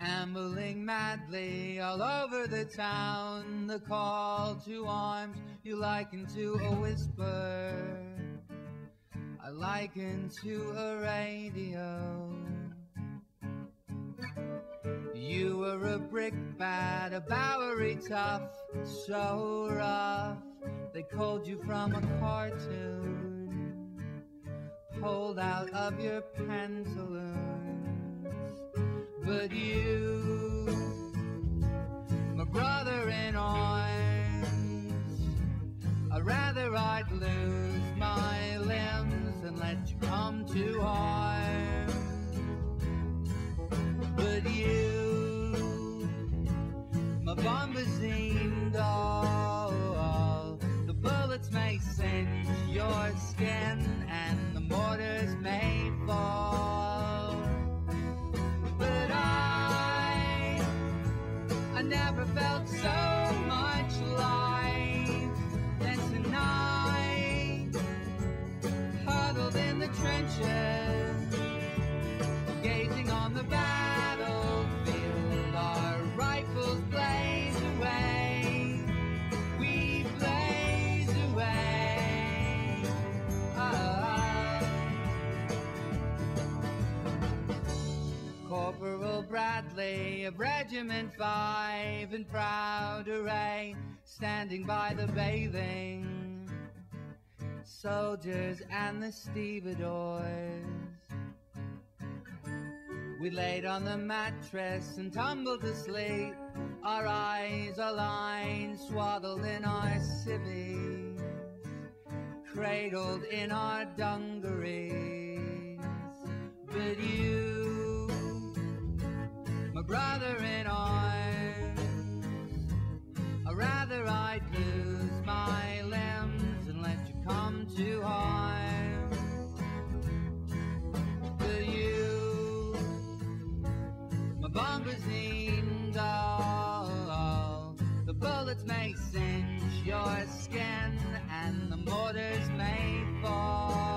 Ambling madly all over the town, the call to arms you liken to a whisper, I liken to a radio. You were a brickbat, a Bowery tough, so rough they called you from a cartoon, pulled out of your pantaloons. But you, my brother in arms, I'd rather I'd lose my limbs than let you come to harm. But you, my bombazine doll, the bullets may singe your skin and the mortars may fall. But I never felt so much life than tonight, huddled in the trenches, gazing on the battlefield. Our rifles blaze away, we blaze away. Oh. Corporal Bradley of Regiment 5 in proud array, standing by the bathing soldiers and the stevedores. We laid on the mattress and tumbled to sleep, our eyes, our lines, swaddled in our civvies, cradled in our dungarees. But you, my brother in arms, I'd rather I'd lose my limbs than let you come to harm. But you, bombazine doll, the bullets may singe your skin and the mortars may fall.